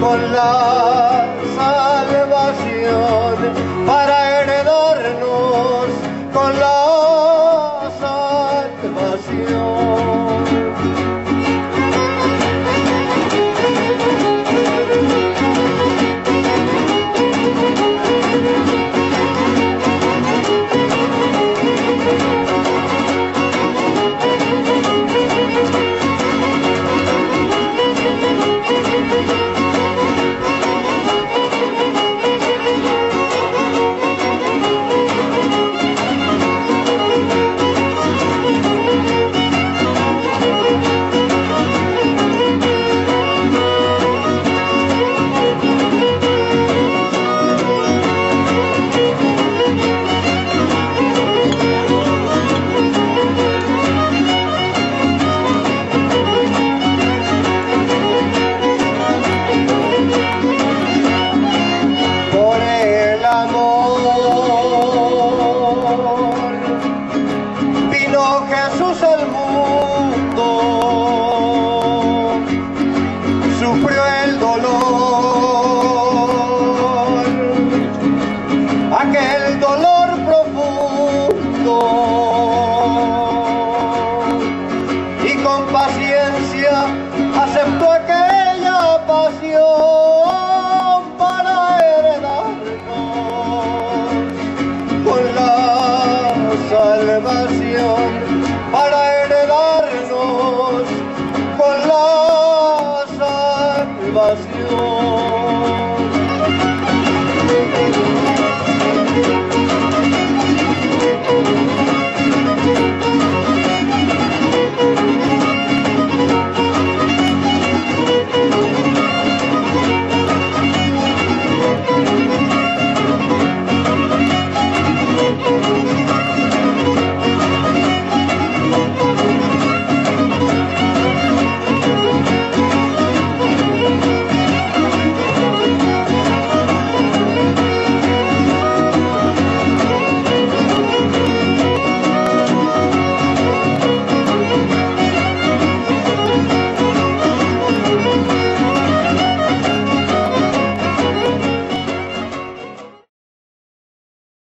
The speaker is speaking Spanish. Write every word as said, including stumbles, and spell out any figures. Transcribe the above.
con la salvación, para heredarnos con la salvación. Y con paciencia aceptó aquel